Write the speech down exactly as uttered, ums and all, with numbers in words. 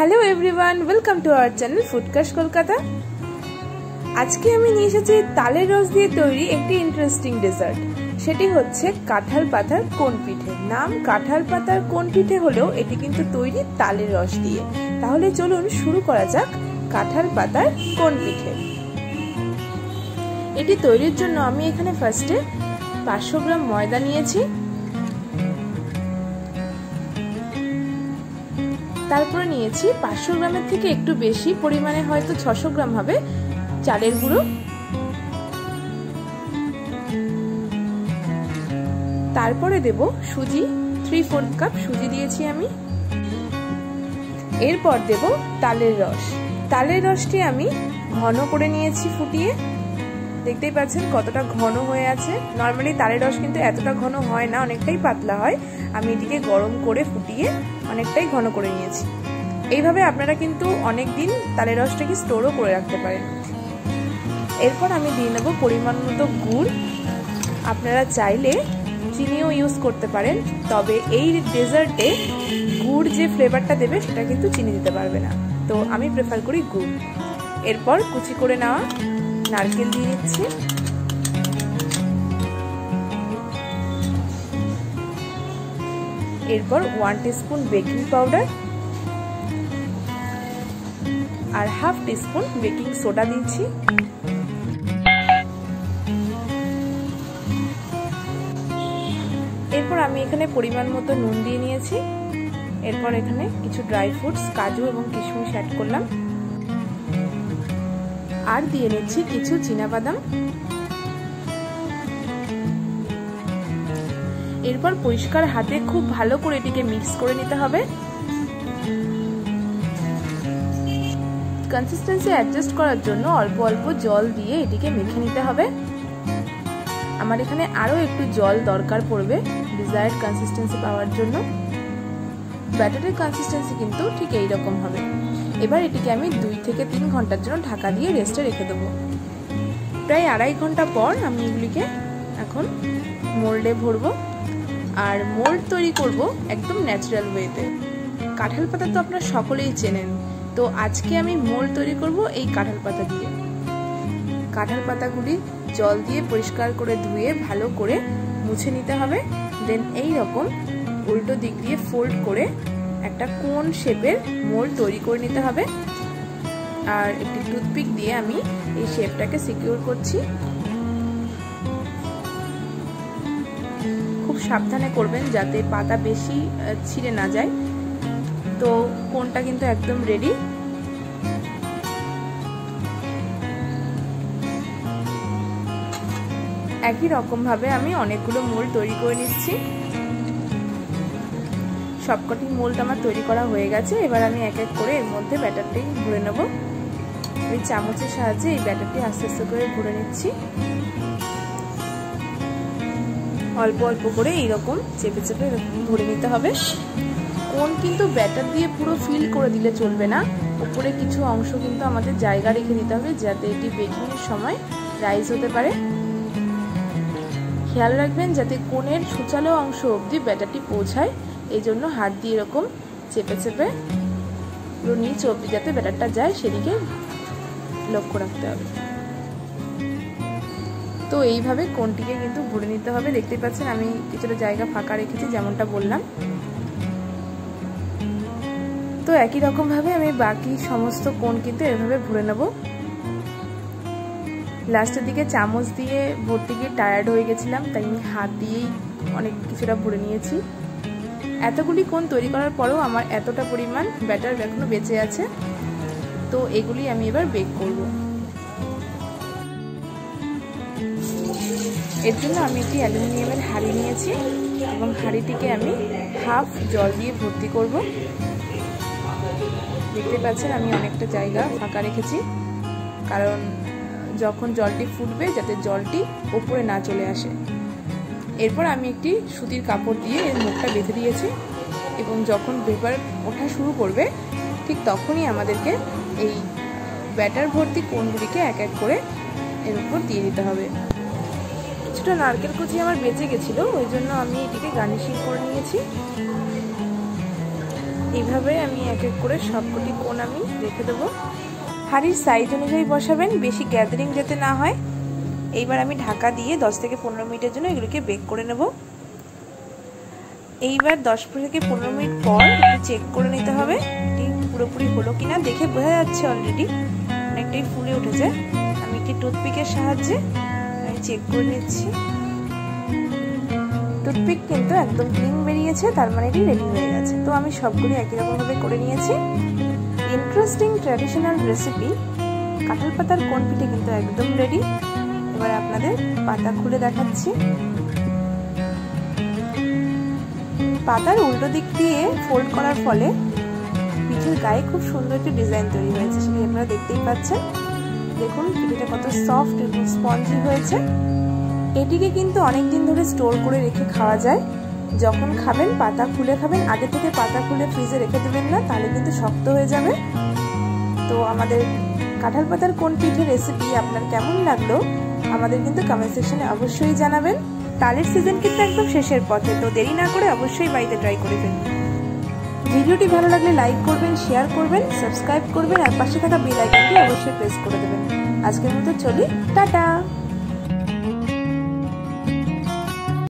Hello everyone welcome to our channel food cash Kolkata. आज के आमी निये एसेछि तालेर रस दिये तैरी एकटी इंटरेस्टिंग डेजार्ट, सेटी होच्छे काठाल पातार कोण पिठे। नाम काठाल पातार कोण पिठे होलेओ एटी किन्तु तैरी तालेर रस दिये। ताहले चलुन शुरू करा जाक काठाल पातार कोण पिठे। एटी तैरीर जोन्नो आमी एखाने फार्स्टे पाँचशो ग्राम मयदा नियेछि, তারপরে নিয়েছি পাঁচশো গ্রামের থেকে একটু বেশি পরিমাণে, হয়তো ছশো গ্রাম হবে চালের গুঁড়ো। তারপরে দেব সুজি, তিন চতুর্থাংশ কাপ সুজি দিয়েছি আমি। এরপর দেব তালের রস। তালের রসটি আমি ঘন করে নিয়েছি ফুটিয়ে, দেখতেই পাচ্ছেন কতটা ঘন হয়ে আছে। নরমালি তালের রস কিন্তু এতটা ঘন হয় না, অনেকটাই পাতলা হয়। আমি এটিকে গরম করে ফুটিয়ে অনেকটাই ঘন করে নিয়েছি। এইভাবে আপনারা কিন্তু অনেক দিন তালের রসটাকে স্টোরও করে রাখতে পারেন। এরপর আমি দিয়ে নেব পরিমাণ মতো গুড়। আপনারা চাইলে চিনিও ইউজ করতে পারেন, তবে এই ডেজার্টে গুড় যে ফ্লেভারটা দেবে সেটা কিন্তু চিনি দিতে পারবে না, তো আমি প্রেফার করি গুড়। এরপর কুচি করে নেওয়া নারকেল দিয়ে দিচ্ছি। এরপর ওয়ান টিস্পুন বেকিং পাউডার আর হাফ টিস্পুন বেকিং সোডা দিচ্ছি। এরপর আমি এখানে পরিমাণ মতো নুন দিয়ে নিয়েছি। এরপর এখানে কিছু ড্রাই ফ্রুটস, কাজু এবং কিশমিশ অ্যাড করলাম। আর দিয়ে নিচ্ছি কিছু চীনাবাদাম। এরপর পরিষ্কার হাতে খুব ভালো করে এটিকে মিক্স করে নিতে হবে। কনসিস্টেন্সি অ্যাডজাস্ট করার জন্য অল্প অল্প জল দিয়ে এটিকে মেখে নিতে হবে। আমার এখানে আরো একটু জল দরকার পড়বে ডিজায়ার্ড কনসিস্টেন্সি পাওয়ার জন্য। ব্যাটারের কনসিস্টেন্সি কিন্তু ঠিক এইরকম হবে। এবার এটিকে আমি দুই থেকে তিন ঘন্টার জন্য ঢাকা দিয়ে রেস্টে রেখে দেবো। প্রায় আড়াই ঘন্টা পর আমি এগুলিকে এখন মোল্ডে ভরবো আর মোল্ড তৈরি করব একদম ন্যাচারাল ওয়েতে। কাঁঠাল পাতা তো আপনারা সকলেই চেনেন, তো আজকে আমি মোল্ড তৈরি করব এই কাঁঠাল পাতা দিয়ে। কাঁঠাল পাতাগুলি জল দিয়ে পরিষ্কার করে ধুয়ে ভালো করে মুছে নিতে হবে। দেন এই রকম উল্টো দিক দিয়ে ফোল্ড করে একটা কোন শেপের মোল্ড তৈরি করে নিতে হবে। আর একটি টুথপিক দিয়ে আমি এই শেপটাকে সিকিউর করছি। খুব সাবধানে করবেন যাতে পাতা বেশি ছিঁড়ে না যায়। তো কোনটা কিন্তু একদম রেডি। একই রকমভাবে আমি অনেকগুলো মোল্ড তৈরি করে নিচ্ছি। সবকটি মোল্ড আমার তৈরি করা হয়ে গেছে। এবার আমি এক এক করে এর মধ্যে ব্যাটারটি ভরে নেব। এই চামচের সাহায্যে এই ব্যাটারটি আস্তে আস্তে করে ভরে নিচ্ছি। অল্প অল্প করে এইরকম চেপে চেপে ভরে নিতে হবে। কোন কিন্তু ব্যাটার দিয়ে পুরো ফিল করে দিলে চলবে না, উপরে কিছু অংশ কিন্তু আমাদের জায়গা রেখে দিতে হবে যাতে এটি বেকিংয়ের সময় রাইজ হতে পারে। খেয়াল রাখবেন যাতে কোণের সূচালো অংশ অবধি ব্যাটারটি পৌঁছায়, এই জন্য হাত দিয়ে এরকম চেপে চেপে পুরো নিচ অবধি যাতে ব্যাটারটা যায় সেদিকে লক্ষ্য রাখতে হবে। তো এইভাবে কোনটিকে কিন্তু ভরে নিতে হবে। দেখতে পাচ্ছেন আমি কিছুটা জায়গা ফাঁকা রেখেছি যেমনটা বললাম। তো একই রকমভাবে আমি বাকি সমস্ত কোণ কিন্তু এভাবে ভরে নেব। লাস্টের দিকে চামচ দিয়ে ভরতে গিয়ে টায়ার্ড হয়ে গেছিলাম, তাই আমি হাত দিয়েই অনেক কিছুটা ভরে নিয়েছি। এতগুলি কোণ তৈরি করার পরেও আমার এতটা পরিমাণ ব্যাটার এখনো বেঁচে আছে, তো এগুলি আমি এবার বেক করব। এর জন্য আমি একটি অ্যালুমিনিয়ামের হাঁড়ি নিয়েছি এবং হাঁড়িটিকে আমি হাফ জল দিয়ে ভর্তি করব। দেখতে পাচ্ছেন আমি অনেকটা জায়গা ফাঁকা রেখেছি, কারণ যখন জলটি ফুটবে যাতে জলটি ওপরে না চলে আসে। এরপর আমি একটি সুতির কাপড় দিয়ে এর মুখটা বেঁধে দিয়েছি এবং যখন ভেপার ওঠা শুরু করবে ঠিক তখনই আমাদেরকে এই ব্যাটার ভর্তি কোণগুলিকে এক এক করে এর উপর দিয়ে দিতে হবে। কিছুটা নারকেল কুচি আমার বেঁচে গেছিলো, ওই জন্য আমি এটিকে গার্নিশিং করে নিয়েছি। এইভাবে আমি এক এক করে সবকটি কোণ আমি রেখে দেবো। হাঁড়ির সাইজ অনুযায়ী বসাবেন, বেশি গ্যাদারিং যাতে না হয়। এইবার আমি ঢাকা দিয়ে দশ থেকে পনেরো মিনিটের জন্য এগুলোকে বেক করে নেব। এইবার দশ থেকে পনেরো মিনিট পর চেক করে নিতে হবে পুরোপুরি হলো কিনা। দেখে বোঝা যাচ্ছে অলরেডি অনেকটাই ফুলে উঠেছে। আমি একটি টুথপিকের সাহায্যে আমি চেক করে নিচ্ছি। টুথপিক কিন্তু একদম ক্লিন বেরিয়েছে, তার মানে এটি রেডি হয়ে গেছে। তো আমি সবগুলি একই রকমভাবে করে নিয়েছি। ইন্টারেস্টিং ট্র্যাডিশনাল রেসিপি কাঁঠাল পাতার কোণ পিঠে কিন্তু একদম রেডি। এবার আপনাদের পাতা খুলে দেখাচ্ছি। পাতার উল্টো দিক দিয়ে ফোল্ড করার ফলে পিঠের গায়ে খুব সুন্দর একটি ডিজাইন তৈরি হয়েছে, সেটি আপনারা দেখতেই পাচ্ছেন। দেখুন পিঠেটা কত সফট এবং স্পঞ্জি হয়েছে। এটিকে কিন্তু অনেকদিন ধরে স্টোর করে রেখে খাওয়া যায়। যখন খাবেন পাতা খুলে খাবেন, আগে থেকে পাতা খুলে ফ্রিজে রেখে দেবেন না, তাহলে কিন্তু শক্ত হয়ে যাবে। তো আমাদের কাঁঠাল পাতার কোণ পিঠে রেসিপি আপনার কেমন লাগলো আমাদের কিন্তু কমেন্ট সেকশনে অবশ্যই জানাবেন। তালের সিজন কিন্তু একদম শেষের পথে, তো দেরি না করে অবশ্যই বাড়িতে ট্রাই করে ফেলুন। ভিডিওটি ভালো লাগলে লাইক করবেন, শেয়ার করবেন, সাবস্ক্রাইব করবেন আর পাশে থাকা বেল আইকনটি অবশ্যই প্রেস করে দেবেন। আজকের মতো চলি, টাটা।